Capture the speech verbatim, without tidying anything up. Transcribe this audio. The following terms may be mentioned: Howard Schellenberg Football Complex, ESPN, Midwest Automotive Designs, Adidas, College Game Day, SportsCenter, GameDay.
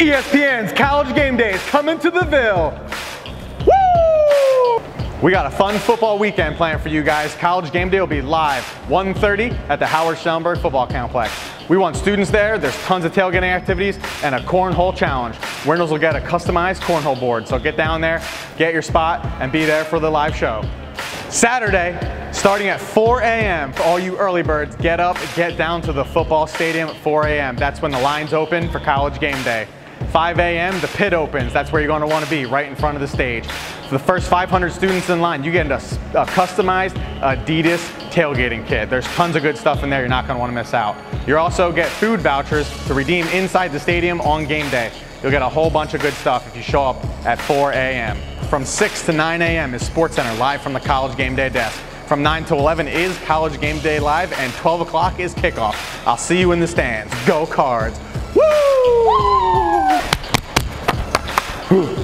E S P N's College Game Day is coming to the Ville. Woo! We got a fun football weekend planned for you guys. College Game Day will be live one thirty at the Howard Schellenberg Football Complex. We want students there. There's tons of tailgating activities and a cornhole challenge. Winners will get a customized cornhole board. So get down there, get your spot, and be there for the live show. Saturday, starting at four A M for all you early birds, get up, get down to the football stadium at four A M That's when the lines open for College Game Day. five A M, the pit opens. That's where you're going to want to be, right in front of the stage. For the first five hundred students in line, you get a, a customized Adidas tailgating kit. There's tons of good stuff in there. You're not going to want to miss out. You'll also get food vouchers to redeem inside the stadium on game day. You'll get a whole bunch of good stuff if you show up at four A M From six to nine A M is SportsCenter live from the College Game Day desk. From nine to eleven is College Game Day live, and twelve o'clock is kickoff. I'll see you in the stands. Go Cards! Woo! Woo!